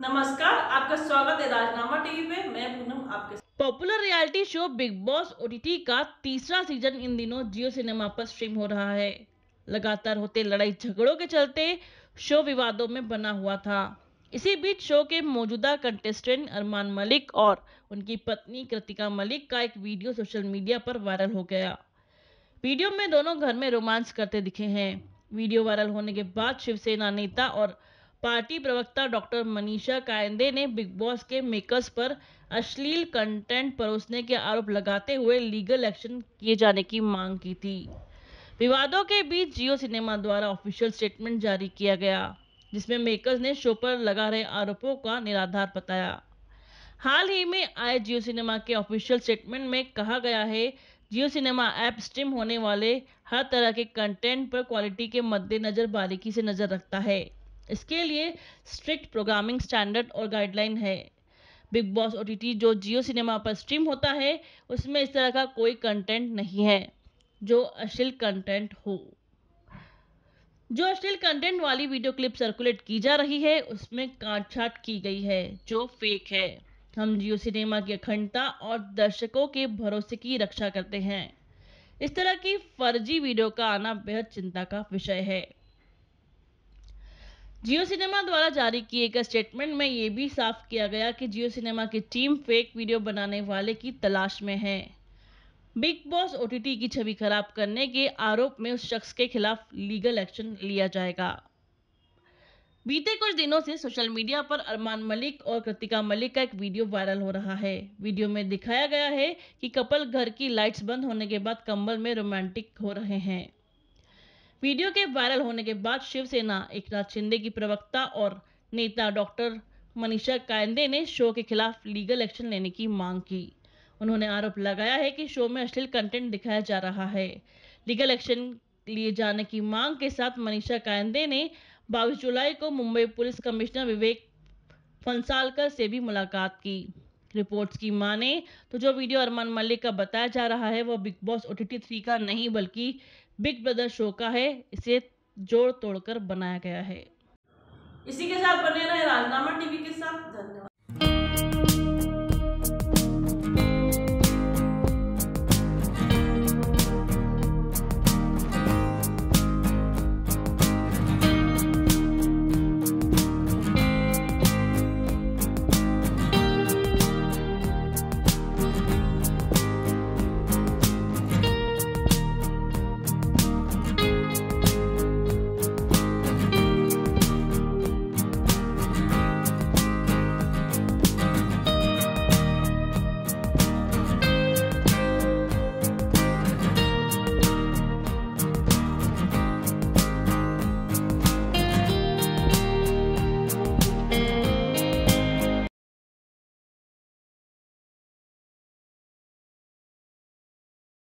नमस्कार, आपका स्वागत है राजनामा टीवी पे। मैं पूनम आपके साथ। Popular reality show Bigg Boss OTT का तीसरा सीजन इन दिनों जियो सिनेमा पर स्ट्रीम हो रहा है। लगातार होते लड़ाई झगड़ों के चलते शो विवादों में बना हुआ था। इसी बीच शो के मौजूदा कंटेस्टेंट अरमान मलिक और उनकी पत्नी कृतिका मलिक का एक वीडियो सोशल मीडिया पर वायरल हो गया। वीडियो में दोनों घर में रोमांस करते दिखे हैं। वीडियो वायरल होने के बाद शिवसेना नेता और पार्टी प्रवक्ता डॉक्टर मनीषा कायंदे ने बिग बॉस के मेकर्स पर अश्लील कंटेंट परोसने के आरोप लगाते हुए लीगल एक्शन किए जाने की मांग की थी। विवादों के बीच जियो सिनेमा द्वारा ऑफिशियल स्टेटमेंट जारी किया गया, जिसमें मेकर्स ने शो पर लगा रहे आरोपों का निराधार बताया। हाल ही में आए जियो सिनेमा के ऑफिशियल स्टेटमेंट में कहा गया है, जियो सिनेमा ऐप स्ट्रीम होने वाले हर तरह के कंटेंट पर क्वालिटी के मद्देनजर बारीकी से नज़र रखता है। इसके लिए स्ट्रिक्ट प्रोग्रामिंग स्टैंडर्ड और गाइडलाइन है। बिग बॉस ओटीटी जो जियो सिनेमा पर स्ट्रीम होता है, उसमें इस तरह का कोई कंटेंट नहीं है जो अश्लील कंटेंट हो। जो अश्लील कंटेंट वाली वीडियो क्लिप सर्कुलेट की जा रही है, उसमें काट छाट की गई है जो फेक है। हम जियो सिनेमा की अखंडता और दर्शकों के भरोसे की रक्षा करते हैं। इस तरह की फर्जी वीडियो का आना बेहद चिंता का विषय है। जियो सिनेमा द्वारा जारी किए गए स्टेटमेंट में ये भी साफ किया गया कि जियो सिनेमा की टीम फेक वीडियो बनाने वाले की तलाश में है। बिग बॉस ओटीटी की छवि खराब करने के आरोप में उस शख्स के खिलाफ लीगल एक्शन लिया जाएगा। बीते कुछ दिनों से सोशल मीडिया पर अरमान मलिक और कृतिका मलिक का एक वीडियो वायरल हो रहा है। वीडियो में दिखाया गया है कि कपल घर की लाइट्स बंद होने के बाद कंबल में रोमांटिक हो रहे हैं। वीडियो के वायरल होने के बाद शिवसेना एकनाथ शिंदे की प्रवक्ता और नेता डॉक्टर मनीषा कायंदे ने शो के खिलाफ लीगल एक्शन लेने की मांग की। उन्होंने आरोप लगाया है कि शो में अश्लील कंटेंट दिखाया जा रहा है। लीगल एक्शन लिए जाने की मांग के साथ मनीषा कायंदे ने 22 जुलाई को मुंबई पुलिस कमिश्नर विवेक फंसालकर से भी मुलाकात की। रिपोर्ट्स की माने तो जो वीडियो अरमान मलिक का बताया जा रहा है, वह बिग बॉस OTT-3 का नहीं बल्कि बिग ब्रदर शो का है। इसे जोड़ तोड़कर बनाया गया है। इसी के साथ बने रहे राजनामा टीवी के साथ। धन्यवाद।